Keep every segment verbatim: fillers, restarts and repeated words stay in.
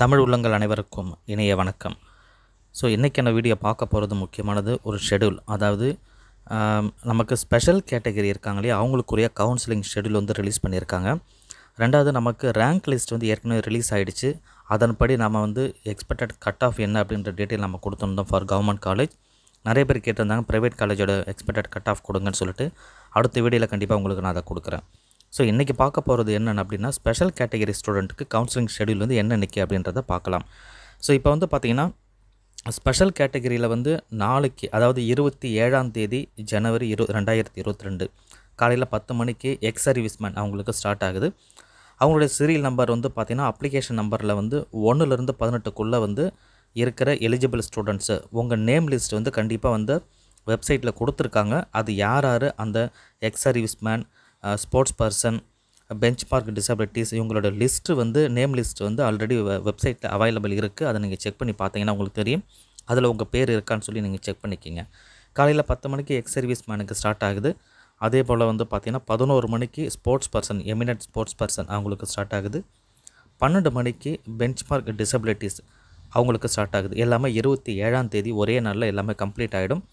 தமிழ் உள்ளங்கள் அனைவருக்கும் இணைய வணக்கம். ஸோ இன்றைக்கான வீடியோ பார்க்க போகிறது முக்கியமானது ஒரு ஷெடியூல், அதாவது நமக்கு ஸ்பெஷல் கேட்டகரி இருக்காங்களே அவங்களுக்குரிய கவுன்சிலிங் ஷெடியூல் வந்து ரிலீஸ் பண்ணியிருக்காங்க. ரெண்டாவது, நமக்கு ரேங்க் லிஸ்ட் வந்து ஏற்கனவே ரிலீஸ் ஆகிடுச்சு. அதன்படி நம்ம வந்து எக்ஸ்பெக்டட் கட் ஆஃப் என்ன அப்படின்ற டீட்டெயில் நம்ம கொடுத்துருந்தோம். ஃபார் கவர்மெண்ட் காலேஜ் நிறைய பேர் கேட்டிருந்தாங்க, ப்ரைவேட் காலேஜோட எக்ஸ்பெக்டட் கட் ஆஃப் கொடுங்கன்னு சொல்லிட்டு. அடுத்த வீடியோவில் கண்டிப்பாக உங்களுக்கு நான் அதை கொடுக்குறேன். ஸோ இன்றைக்கி பார்க்க போகிறது என்னென்னு அப்படின்னா, ஸ்பெஷல் கேட்டகரி ஸ்டூடெண்ட்டுக்கு கவுன்சிலிங் ஷெடியூல் வந்து என்ன நிற்கி அப்படின்றத பார்க்கலாம். ஸோ இப்போ வந்து பார்த்திங்கன்னா, ஸ்பெஷல் கேட்டகரியில் வந்து நாளைக்கு, அதாவது இருபத்தி ஏழாம் தேதி ஜனவரி இரு ரெண்டாயிரத்தி இருபத்தி ரெண்டு காலையில் பத்து மணிக்கு எக்ஸ் சர்வீஸ்மேன் அவங்களுக்கு ஸ்டார்ட் ஆகுது. அவங்களுடைய சீரியல் நம்பர் வந்து பார்த்திங்கன்னா, அப்ளிகேஷன் நம்பரில் வந்து ஒன்றுலேருந்து பதினெட்டுக்குள்ளே வந்து இருக்கிற எலிஜிபிள் ஸ்டூடெண்ட்ஸு உங்கள் நேம் லிஸ்ட் வந்து கண்டிப்பாக வந்து வெப்சைட்டில் கொடுத்துருக்காங்க. அது யார் யார், அந்த ex serviceman, sports person, benchmark disabilities, இவங்களோட லிஸ்ட்டு வந்து நேம் லிஸ்ட் வந்து ஆல்ரெடி வெப்சைட்டில் அவைலபிள் இருக்குது. அதை நீங்கள் செக் பண்ணி பார்த்தீங்கன்னா உங்களுக்கு தெரியும், அதில் உங்கள் பேர் இருக்கான்னு சொல்லி நீங்கள் செக் பண்ணிக்கிங்க. காலையில் பத்து மணிக்கு எக்ஸ் சர்வீஸ் மேனுக்கு ஸ்டார்ட் ஆகுது. அதே போல் வந்து பார்த்திங்கன்னா பதினோரு மணிக்கு sports person, eminent sports person அவங்களுக்கு ஸ்டார்ட் ஆகுது. பன்னெண்டு மணிக்கு பெஞ்ச் மார்க் டிசபிலிட்டிஸ் அவங்களுக்கு ஸ்டார்ட் ஆகுது. எல்லாமே இருபத்தி ஏழாம் தேதி ஒரே நாளில் எல்லாமே கம்ப்ளீட் ஆகிடும்.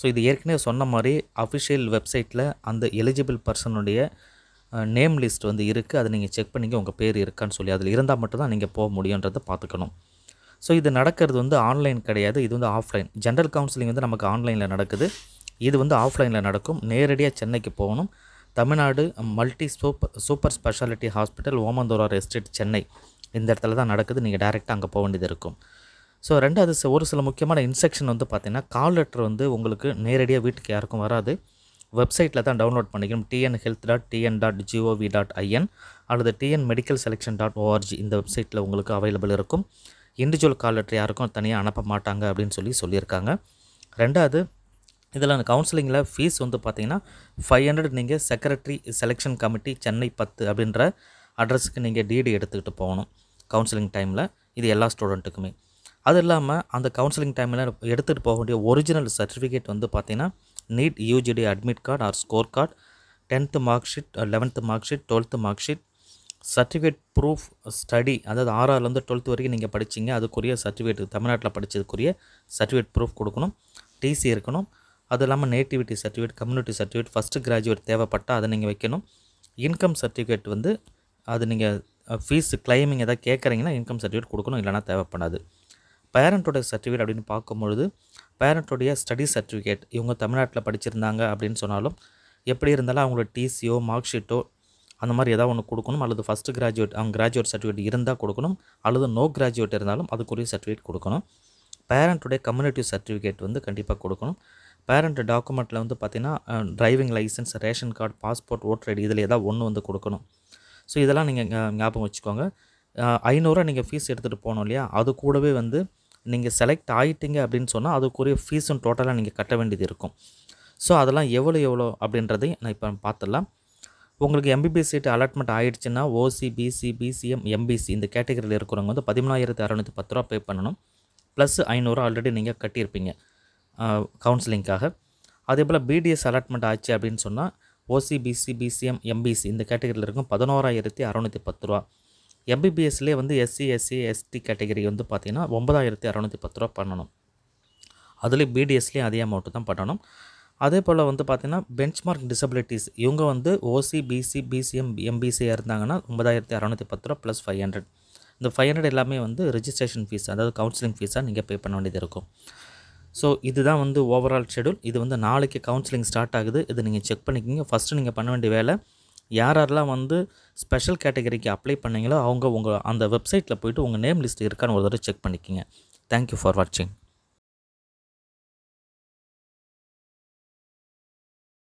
ஸோ இது ஏற்கனவே சொன்ன மாதிரி அஃபிஷியல் வெப்சைட்டில் அந்த எலிஜிபிள் பர்சனுடைய நேம் லிஸ்ட் வந்து இருக்குது. அதை நீங்கள் செக் பண்ணிங்க, உங்கள் பேர் இருக்கான்னு சொல்லி. அதில் இருந்தால் மட்டும்தான் நீங்கள் போக முடியுன்றதை பார்த்துக்கணும். ஸோ இது நடக்கிறது வந்து ஆன்லைன் கிடையாது, இது வந்து ஆஃப்லைன். ஜென்ரல் கவுன்சிலிங் வந்து நமக்கு ஆன்லைனில் நடக்குது, இது வந்து ஆஃப்லைனில் நடக்கும். நேரடியாக சென்னைக்கு போகணும். Tamil Nadu multi super super speciality hospital, Omandurar estate, Chennai. இந்த இடத்துல தான் நடக்குது, நீங்கள் டைரெக்டாக அங்கே போக வேண்டியது இருக்கும். ஸோ ரெண்டாவது, ஒரு சில முக்கியமான இன்ஸ்ட்ரக்ஷன் வந்து பார்த்திங்கன்னா, கால் லெட்டர் வந்து உங்களுக்கு நேரடியாக வீட்டுக்கு யாருக்கும் வராது, வெப்சைட்டில் தான் டவுன்லோட் பண்ணிக்கணும். T N health dot T N dot G O V dot I N அல்லது T N medical selection dot O R G இந்த வெப்சைட்டில் உங்களுக்கு அவைலபிள் இருக்கும். இண்டிவிஜுவல் கால் லெட்டர் யாருக்கும் தனியாக அனுப்ப மாட்டாங்க அப்படின்னு சொல்லி சொல்லியிருக்காங்க. ரெண்டாவது, இதில் கவுன்சிலிங்கில் ஃபீஸ் வந்து பார்த்திங்கன்னா ஃபைவ் ஹண்ட்ரட் நீங்கள் செக்ரட்டரி செலெக்ஷன் கமிட்டி சென்னை பத்து அப்படின்ற அட்ரஸுக்கு நீங்கள் டிடி எடுத்துக்கிட்டு போகணும் கவுன்சிலிங் டைமில். இது எல்லா ஸ்டூடெண்ட்டுக்குமே. அது இல்லாமல் அந்த கவுன்சிலிங் டைமில் எடுத்துகிட்டு போக வேண்டிய ஒரிஜினல் சர்டிஃபிகேட் வந்து பார்த்திங்கன்னா NEET UG admit card or score card, tenth mark sheet, eleventh mark sheet, twelfth mark sheet, certificate proof study, அதாவது ஆறாவதுலேருந்து டுவெல்த் வரைக்கும் நீங்கள் படிச்சிங்க அதுக்குரிய சர்டிஃபிகேட், தமிழ்நாட்டில் படித்ததுக்குரிய சர்டிஃபிகேட் ப்ரூஃப் கொடுக்கணும். டிசி இருக்கணும். அது இல்லாமல் nativity certificate, community certificate, first graduate தேவைப்பட்டால் அதை நீங்கள் வைக்கணும். இன்கம் சர்டிஃபிகேட் வந்து அது நீங்கள் ஃபீஸ் கிளைமிங் எதாவது கேட்குறீங்கன்னா இன்கம் சர்டிஃபிகேட் கொடுக்கணும், இல்லைனா தேவைப்படாது. பேரண்ட்டோடைய சர்டிஃபிகேட் அப்படின்னு பார்க்கும்பொழுது, பேரண்ட்டோடைய ஸ்டடி சர்டிஃபிகேட், இவங்க தமிழ்நாட்டில் படிச்சிருந்தாங்க அப்படின்னு சொன்னாலும் எப்படி இருந்தாலும் அவங்களோட டிசியோ மார்க் ஷீட்டோ அந்த மாதிரி ஏதாவது ஒன்று கொடுக்கணும். அல்லது ஃபஸ்ட்டு கிராஜுவேட், அவங்க கிராஜுவேட் சர்டிஃபிகேட் இருந்தால் கொடுக்கணும். அல்லது நோ கிராஜுவேட் இருந்தாலும் அதுக்குரிய சர்டிஃபிகேட் கொடுக்கணும். பேரண்ட்டோடைய கம்யூனிட்டி சர்டிஃபிகேட் வந்து கண்டிப்பாக கொடுக்கணும். பேரண்ட் டாக்குமெண்ட்டில் வந்து பார்த்திங்கன்னா driving licence, ration card, passport, voter ID இதில் ஏதாவது ஒன்று வந்து கொடுக்கணும். ஸோ இதெல்லாம் நீங்கள் ஞாபகம் வச்சுக்கோங்க. ஐநூறுரூவா நீங்கள் ஃபீஸ் எடுத்துகிட்டு போகணும் இல்லையா, அது கூடவே வந்து நீங்கள் செலக்ட் ஆகிட்டீங்க அப்படின்னு சொன்னால் அதுக்குரிய ஃபீஸும் டோட்டலாக நீங்கள் கட்ட வேண்டியது இருக்கும். ஸோ அதெல்லாம் எவ்வளோ எவ்வளோ அப்படின்றதையும் நான் இப்போ பார்த்துடலாம். உங்களுக்கு எம்பிபிஎஸ் சீட்டு அலாட்மெண்ட் ஆகிடுச்சுன்னா, ஓசி, பிசி, பிசிஎம், எம்பிசி இந்த கேட்டகரியில் இருக்கிறவங்க வந்து பதிமூணாயிரத்து அறநூற்றி பத்து ரூபா பே பண்ணணும். ப்ளஸ் ஐநூறுரூவா ஆல்ரெடி நீங்கள் கட்டியிருப்பீங்க கவுன்சிலிங்காக. அதே போல் பிடிஎஸ் அலாட்மெண்ட் ஆச்சு அப்படின்னு சொன்னால், ஓசி, பிசி, பிசிஎம், எம்பிசி இந்த கேட்டகரியில் இருக்கும் பதினோராயிரத்தி அறநூற்றி பத்து ரூபா. எம்பிபிஎஸ்லேயே வந்து எஸ்சி, எஸ்சி, எஸ்டி கேட்டகரி வந்து பார்த்திங்கன்னா ஒன்பதாயிரத்தி அறநூற்றி பத்து ரூபா பண்ணணும். அதுலேயும் பிடிஎஸ்லேயும் அதே அமௌண்ட்டு தான் பண்ணணும். அதே போல் வந்து பார்த்திங்கன்னா பெஞ்ச் மார்க் டிசபிலிட்டிஸ், இவங்க வந்து ஓசி, பிசி, பிசிஎம், எம்பிசியாக இருந்தாங்கன்னா ஒன்பதாயிரத்தி அறநூற்றி பத்து ரூபா ப்ளஸ் ஃபைவ் ஹண்ட்ரட். இந்த ஃபைவ் ஹண்ட்ரட் எல்லாமே வந்து ரிஜிஸ்ட்ரேஷன் ஃபீஸ், அதாவது கவுன்சிலிங் ஃபீஸாக நீங்கள் பே பண்ண வேண்டியது இருக்கும். ஸோ இதுதான் வந்து ஓவரால் ஷெடியூல். இது வந்து நாளைக்கு கவுன்சிலிங் ஸ்டார்ட் ஆகுது, இது நீங்கள் செக் பண்ணிக்கிங்க. ஃபஸ்ட்டு நீங்கள் பண்ண வேண்டிய வேலை, யார் யாரெல்லாம் வந்து ஸ்பெஷல் கேட்டகரிக்கு அப்ளை பண்ணிங்களோ அவங்க உங்கள் அந்த வெப்சைட்டில் போய்ட்டு உங்கள் நேம் லிஸ்ட் இருக்கான்னு ஒரு தடவை செக் பண்ணிக்கோங்க. தேங்க்யூ ஃபார் வாட்சிங்.